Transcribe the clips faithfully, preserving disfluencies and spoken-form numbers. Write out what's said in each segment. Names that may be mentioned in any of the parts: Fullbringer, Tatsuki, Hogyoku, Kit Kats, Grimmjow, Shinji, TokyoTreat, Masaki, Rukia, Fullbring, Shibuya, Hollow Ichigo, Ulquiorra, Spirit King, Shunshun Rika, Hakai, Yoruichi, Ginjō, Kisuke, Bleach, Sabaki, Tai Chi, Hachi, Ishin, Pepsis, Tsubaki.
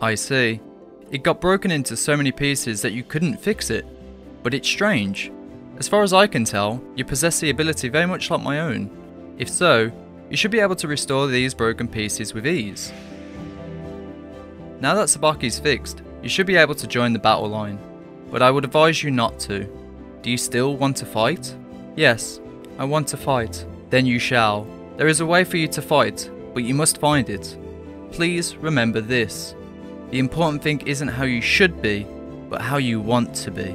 I see. It got broken into so many pieces that you couldn't fix it. But it's strange. As far as I can tell, you possess the ability very much like my own. If so, you should be able to restore these broken pieces with ease. Now that Sabaki's fixed, you should be able to join the battle line. But I would advise you not to. Do you still want to fight? Yes, I want to fight. Then you shall. There is a way for you to fight, but you must find it. Please remember this. The important thing isn't how you should be, but how you want to be.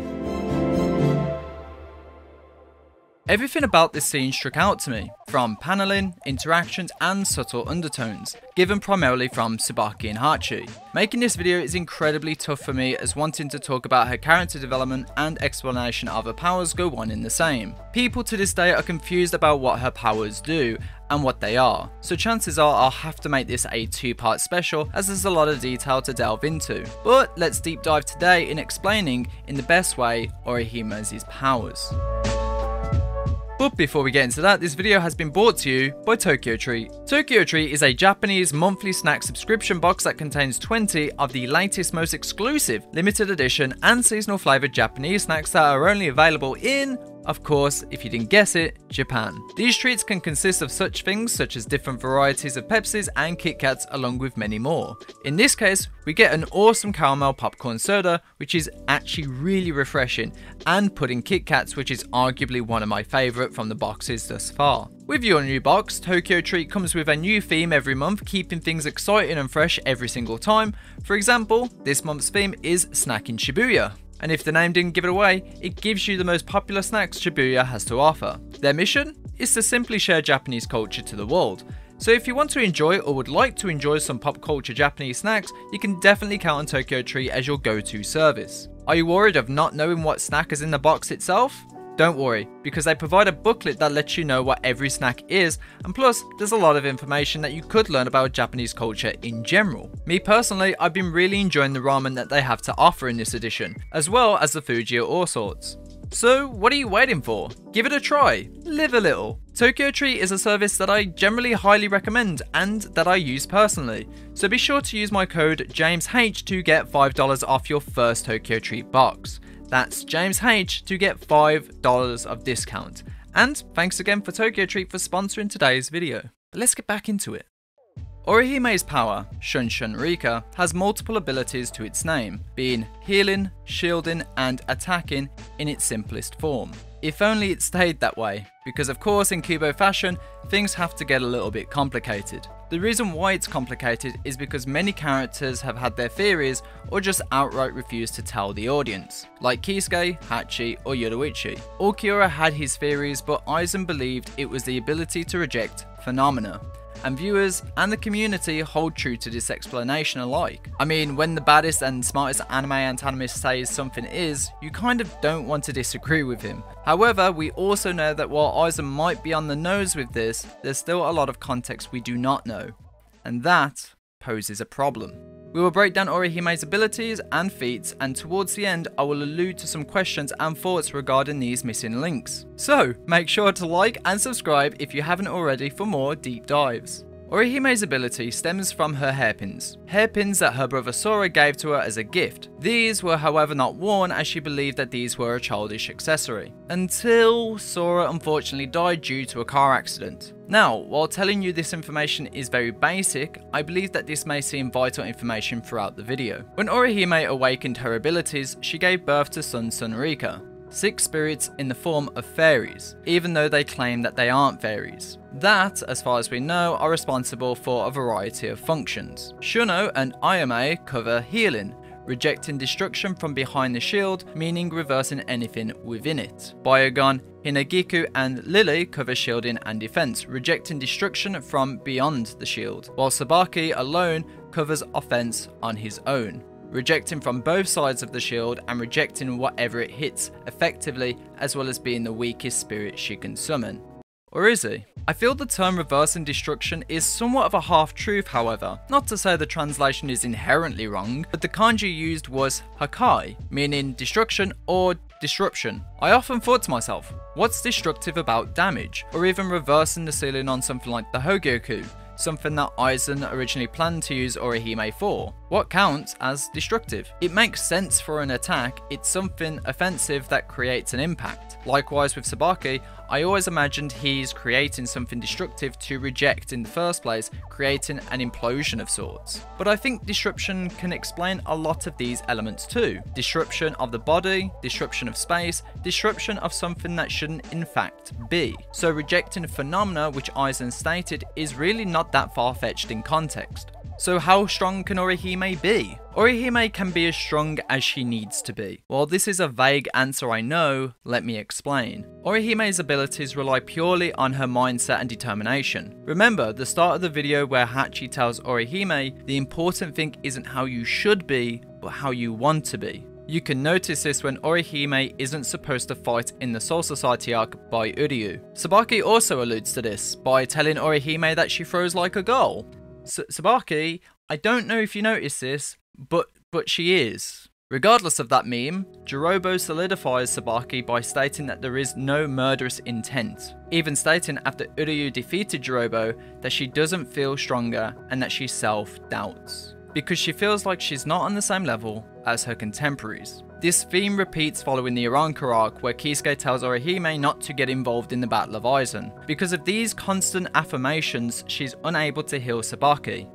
Everything about this scene struck out to me, from panelling, interactions and subtle undertones, given primarily from Tsubaki and Hachi. Making this video is incredibly tough for me, as wanting to talk about her character development and explanation of her powers go one in the same. People to this day are confused about what her powers do and what they are, so chances are I'll have to make this a two-part special as there's a lot of detail to delve into. But let's deep dive today in explaining, in the best way, Orihime's powers. But before we get into that, this video has been brought to you by TokyoTreat. TokyoTreat is a Japanese monthly snack subscription box that contains twenty of the latest, most exclusive, limited edition and seasonal flavoured Japanese snacks that are only available in, of course, if you didn't guess it, Japan. These treats can consist of such things such as different varieties of Pepsis and Kit Kats along with many more. In this case, we get an awesome caramel popcorn soda, which is actually really refreshing, and pudding Kit Kats, which is arguably one of my favourite from the boxes thus far. With your new box, TokyoTreat comes with a new theme every month, keeping things exciting and fresh every single time. For example, this month's theme is Snacking Shibuya. And if the name didn't give it away, it gives you the most popular snacks Shibuya has to offer. Their mission is to simply share Japanese culture to the world. So if you want to enjoy or would like to enjoy some pop culture Japanese snacks, you can definitely count on TokyoTreat as your go-to service. Are you worried of not knowing what snack is in the box itself? Don't worry, because they provide a booklet that lets you know what every snack is, and plus there's a lot of information that you could learn about Japanese culture in general. Me personally, I've been really enjoying the ramen that they have to offer in this edition, as well as the Fuji at all sorts. So what are you waiting for? Give it a try, live a little. TokyoTreat is a service that I generally highly recommend and that I use personally, so be sure to use my code James H to get five dollars off your first TokyoTreat box. That's James H to get five dollars of discount. And thanks again for TokyoTreat for sponsoring today's video. But let's get back into it. Orihime's power, Shunshun Rika, has multiple abilities to its name, being healing, shielding and attacking in its simplest form. If only it stayed that way, because of course in Kubo fashion, things have to get a little bit complicated. The reason why it's complicated is because many characters have had their theories or just outright refuse to tell the audience, like Kisuke, Hachi or Yoruichi. Ulquiorra had his theories, but Aizen believed it was the ability to reject phenomena, and viewers and the community hold true to this explanation alike. I mean, when the baddest and smartest anime antagonist says something is, you kind of don't want to disagree with him. However, we also know that while Aizen might be on the nose with this, there's still a lot of context we do not know, and that poses a problem. We will break down Orihime's abilities and feats, and towards the end I will allude to some questions and thoughts regarding these missing links. So make sure to like and subscribe if you haven't already for more deep dives. Orihime's ability stems from her hairpins, hairpins that her brother Sora gave to her as a gift. These were however not worn, as she believed that these were a childish accessory, until Sora unfortunately died due to a car accident. Now, while telling you this information is very basic, I believe that this may seem vital information throughout the video. When Orihime awakened her abilities, she gave birth to Shunshun Rika, six spirits in the form of fairies, even though they claim that they aren't fairies, that, as far as we know, are responsible for a variety of functions. Shun'ō and Ayame cover healing, rejecting destruction from behind the shield, meaning reversing anything within it. Biogon, Hinagiku and Lily cover shielding and defense, rejecting destruction from beyond the shield, while Sabaki alone covers offense on his own, rejecting from both sides of the shield and rejecting whatever it hits effectively, as well as being the weakest spirit she can summon. Or is he? I feel the term reversing destruction is somewhat of a half-truth however, not to say the translation is inherently wrong, but the kanji used was hakai, meaning destruction or disruption. I often thought to myself, what's destructive about damage, or even reversing the ceiling on something like the Hogyoku? something that Aizen originally planned to use Orihime for. What counts as destructive? It makes sense for an attack, it's something offensive that creates an impact. Likewise with Sabaki, I always imagined he's creating something destructive to reject in the first place, creating an implosion of sorts. But I think disruption can explain a lot of these elements too. Disruption of the body, disruption of space, disruption of something that shouldn't in fact be. So rejecting phenomena, which Aizen stated, is really not that far-fetched in context. So how strong can Orihime be? Orihime can be as strong as she needs to be. While this is a vague answer I know, let me explain. Orihime's abilities rely purely on her mindset and determination. Remember the start of the video where Hachi tells Orihime, the important thing isn't how you should be, but how you want to be. You can notice this when Orihime isn't supposed to fight in the Soul Society arc by Uryu. Sabaki also alludes to this by telling Orihime that she throws like a goal. Sabaki, I don't know if you notice this, but but she is. Regardless of that meme, Jirobo solidifies Sabaki by stating that there is no murderous intent, even stating after Uryu defeated Jirobo that she doesn't feel stronger and that she self-doubts, because she feels like she's not on the same level as her contemporaries. This theme repeats following the Uryu arc where Kisuke tells Orihime not to get involved in the Battle of Aizen. Because of these constant affirmations, she's unable to heal Sabaki,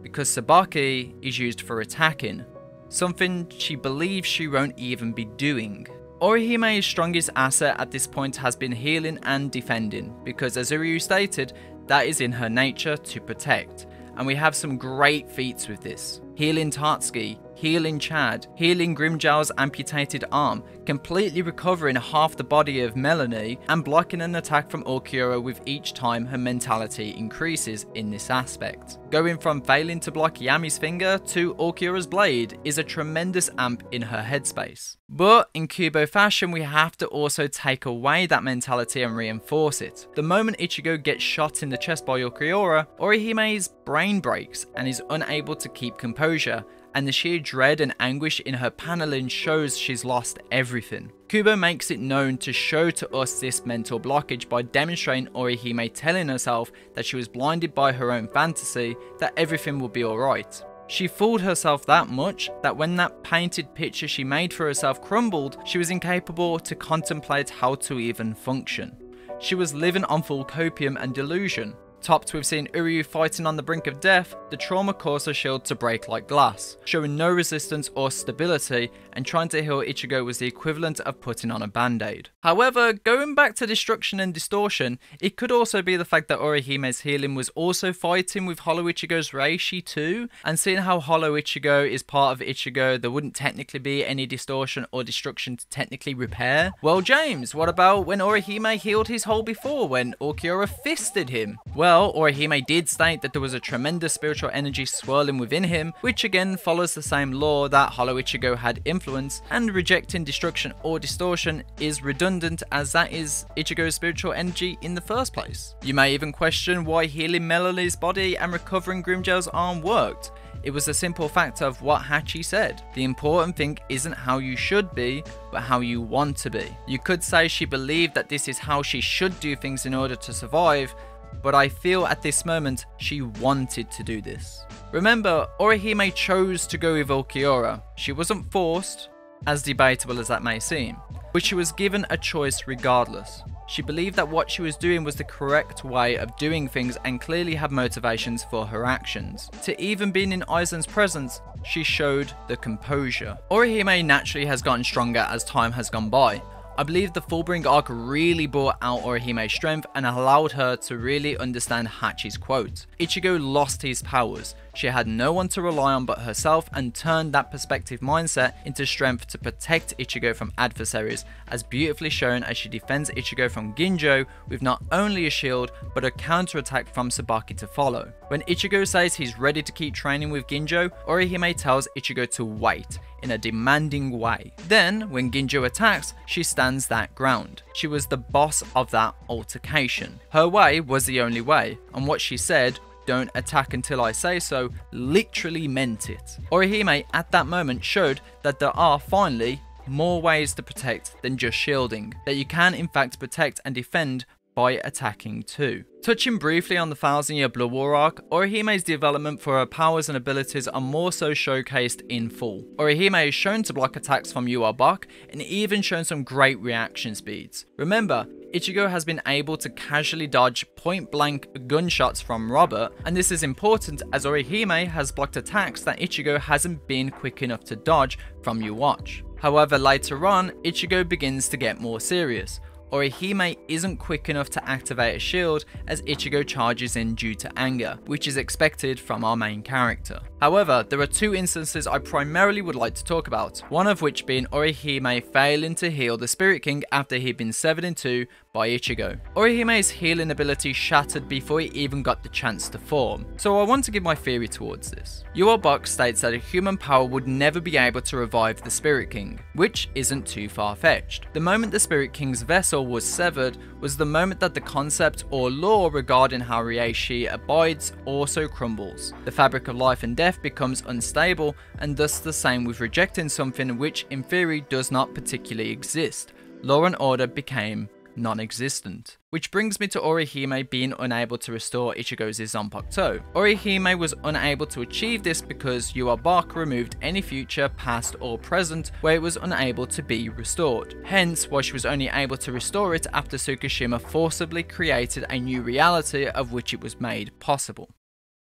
because Sabaki is used for attacking, something she believes she won't even be doing. Orihime's strongest asset at this point has been healing and defending, because as Uryu stated, that is in her nature to protect, and we have some great feats with this. Healing Tatsuki, healing Chad, healing Grimmjow's amputated arm, completely recovering half the body of Melanie, and blocking an attack from Ulquiorra with each time her mentality increases in this aspect. Going from failing to block Yami's finger to Ulquiorra's blade is a tremendous amp in her headspace. But in Kubo fashion, we have to also take away that mentality and reinforce it. The moment Ichigo gets shot in the chest by Ulquiorra, Orihime's brain breaks and is unable to keep composure, and the sheer dread and anguish in her paneling shows she's lost everything. Kubo makes it known to show to us this mental blockage by demonstrating Orihime telling herself that she was blinded by her own fantasy that everything will be alright. She fooled herself that much that when that painted picture she made for herself crumbled, she was incapable to contemplate how to even function. She was living on full copium and delusion. Topped with seeing Uryu fighting on the brink of death, the trauma caused her shield to break like glass, showing no resistance or stability, and trying to heal Ichigo was the equivalent of putting on a band-aid. However, going back to destruction and distortion, it could also be the fact that Orihime's healing was also fighting with Hollow Ichigo's Reishi too, and seeing how Hollow Ichigo is part of Ichigo, there wouldn't technically be any distortion or destruction to technically repair. Well James, what about when Orihime healed his hole before, when Ulquiorra fisted him? Well, Well, Orihime did state that there was a tremendous spiritual energy swirling within him, which again follows the same law that Hollow Ichigo had influence, and rejecting destruction or distortion is redundant as that is Ichigo's spiritual energy in the first place. You may even question why healing Melanie's body and recovering Grimmjow's arm worked. It was the simple fact of what Hachi said. The important thing isn't how you should be, but how you want to be. You could say she believed that this is how she should do things in order to survive, but I feel at this moment she wanted to do this. Remember, Orihime chose to go with Ulquiorra. She wasn't forced, as debatable as that may seem, but she was given a choice regardless. She believed that what she was doing was the correct way of doing things and clearly had motivations for her actions. To even being in Aizen's presence, she showed the composure. Orihime naturally has gotten stronger as time has gone by. I believe the Fullbring arc really brought out Orihime's strength and allowed her to really understand Hachi's quote. Ichigo lost his powers, she had no one to rely on but herself, and turned that perspective mindset into strength to protect Ichigo from adversaries, as beautifully shown as she defends Ichigo from Ginjō with not only a shield but a counterattack from Sabaki to follow. When Ichigo says he's ready to keep training with Ginjō, Orihime tells Ichigo to wait, in a demanding way. Then, when Ginjō attacks, she stands that ground. She was the boss of that altercation. Her way was the only way, and what she said, "Don't attack until I say so," literally meant it. Orihime at that moment showed that there are finally more ways to protect than just shielding, that you can in fact protect and defend by attacking too. Touching briefly on the Thousand Year Blood War arc, Orihime's development for her powers and abilities are more so showcased in full. Orihime is shown to block attacks from Yhwach and even shown some great reaction speeds. Remember, Ichigo has been able to casually dodge point-blank gunshots from Robert, and this is important as Orihime has blocked attacks that Ichigo hasn't been quick enough to dodge from Yhwach. However, later on, Ichigo begins to get more serious. Orihime isn't quick enough to activate a shield as Ichigo charges in due to anger, which is expected from our main character. However, there are two instances I primarily would like to talk about, one of which being Orihime failing to heal the Spirit King after he'd been severed in two by Ichigo. Orihime's healing ability shattered before he even got the chance to form, so I want to give my theory towards this. Yhwach states that a human power would never be able to revive the Spirit King, which isn't too far-fetched. The moment the Spirit King's vessel was severed was the moment that the concept or law regarding how Reishi abides also crumbles. The fabric of life and death becomes unstable, and thus the same with rejecting something which in theory does not particularly exist. Law and order became non-existent. Which brings me to Orihime being unable to restore Ichigo's Zanpakuto. Orihime was unable to achieve this because Yhwach removed any future, past or present where it was unable to be restored. Hence why she was only able to restore it after Tsukishima forcibly created a new reality of which it was made possible.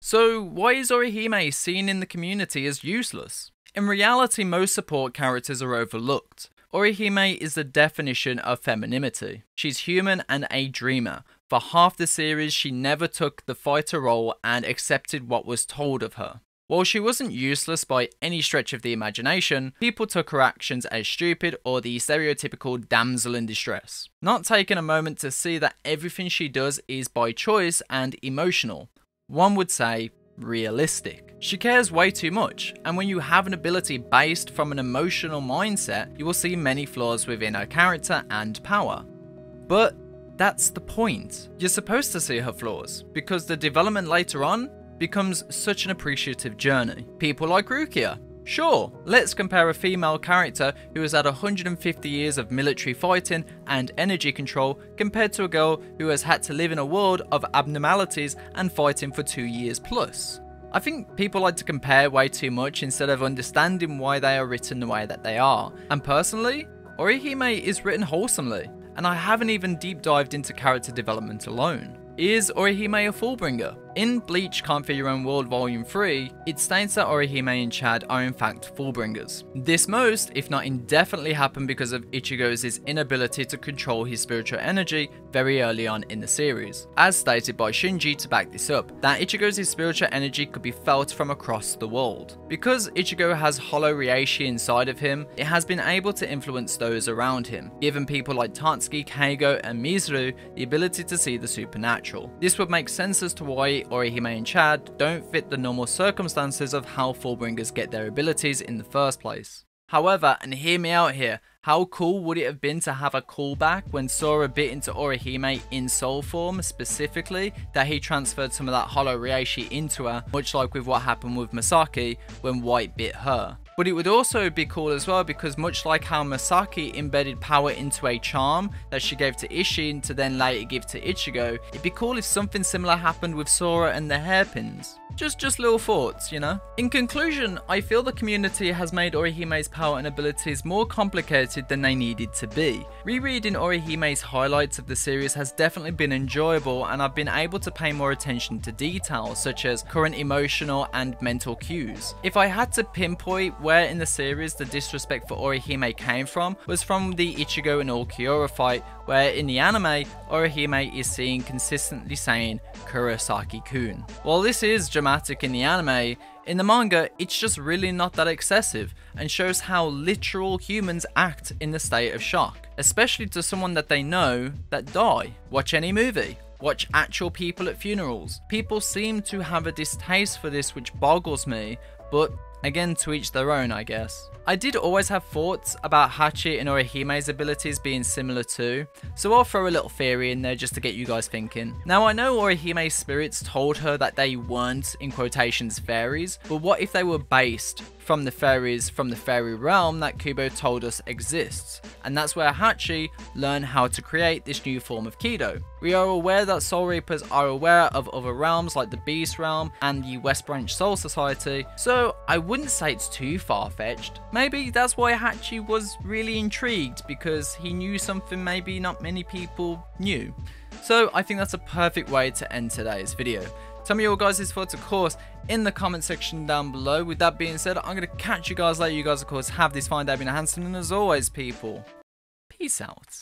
So why is Orihime seen in the community as useless? In reality, most support characters are overlooked. Orihime is the definition of femininity. She's human and a dreamer. For half the series, she never took the fighter role and accepted what was told of her. While she wasn't useless by any stretch of the imagination, people took her actions as stupid or the stereotypical damsel in distress, not taking a moment to see that everything she does is by choice and emotional. One would say, realistic. She cares way too much, and when you have an ability based from an emotional mindset, you will see many flaws within her character and power. But that's the point. You're supposed to see her flaws, because the development later on becomes such an appreciative journey. People like Rukia. Sure, let's compare a female character who has had one hundred fifty years of military fighting and energy control compared to a girl who has had to live in a world of abnormalities and fighting for two years plus. I think people like to compare way too much instead of understanding why they are written the way that they are. And personally, Orihime is written wholesomely, and I haven't even deep dived into character development alone. Is Orihime a Fullbringer? In Bleach Can't Fear Your Own World Volume three, it states that Orihime and Chad are in fact Fullbringers. This most, if not indefinitely, happened because of Ichigo's inability to control his spiritual energy very early on in the series, as stated by Shinji to back this up, that Ichigo's spiritual energy could be felt from across the world. Because Ichigo has Hollow Reishi inside of him, it has been able to influence those around him, giving people like Tatsuki, Keigo and Mizuru the ability to see the supernatural. This would make sense as to why Orihime and Chad don't fit the normal circumstances of how Fullbringers get their abilities in the first place. However, and hear me out here, how cool would it have been to have a callback when Sora bit into Orihime in soul form specifically, that he transferred some of that Hollow Reishi into her, much like with what happened with Masaki when White bit her. But it would also be cool as well because much like how Masaki embedded power into a charm that she gave to Ishin to then later give to Ichigo, it'd be cool if something similar happened with Sora and the hairpins. Just just little thoughts, you know? In conclusion, I feel the community has made Orihime's power and abilities more complicated than they needed to be. Rereading Orihime's highlights of the series has definitely been enjoyable, and I've been able to pay more attention to details such as current emotional and mental cues. If I had to pinpoint where in the series the disrespect for Orihime came from, was from the Ichigo and Ulquiorra fight, where in the anime, Orihime is seen consistently saying Kurosaki-kun. While this is dramatic in the anime, in the manga it's just really not that excessive, and shows how literal humans act in the state of shock, especially to someone that they know that die. Watch any movie. Watch actual people at funerals. People seem to have a distaste for this, which boggles me, but Again, to each their own, I guess. I did always have thoughts about Hachi and Orihime's abilities being similar too, so I'll throw a little theory in there just to get you guys thinking. Now, I know Orihime's spirits told her that they weren't, in quotations, fairies, but what if they were based from the fairies from the fairy realm that Kubo told us exists? And that's where Hachi learned how to create this new form of Kido. We are aware that Soul Reapers are aware of other realms like the Beast Realm and the West Branch Soul Society, so I wouldn't say it's too far-fetched. Maybe that's why Hachi was really intrigued, because he knew something maybe not many people knew. So I think that's a perfect way to end today's video. Tell me your guys' thoughts, of course, in the comment section down below. With that being said, I'm going to catch you guys later. You guys, of course, have this fine day being a handsome, and as always, people, peace out.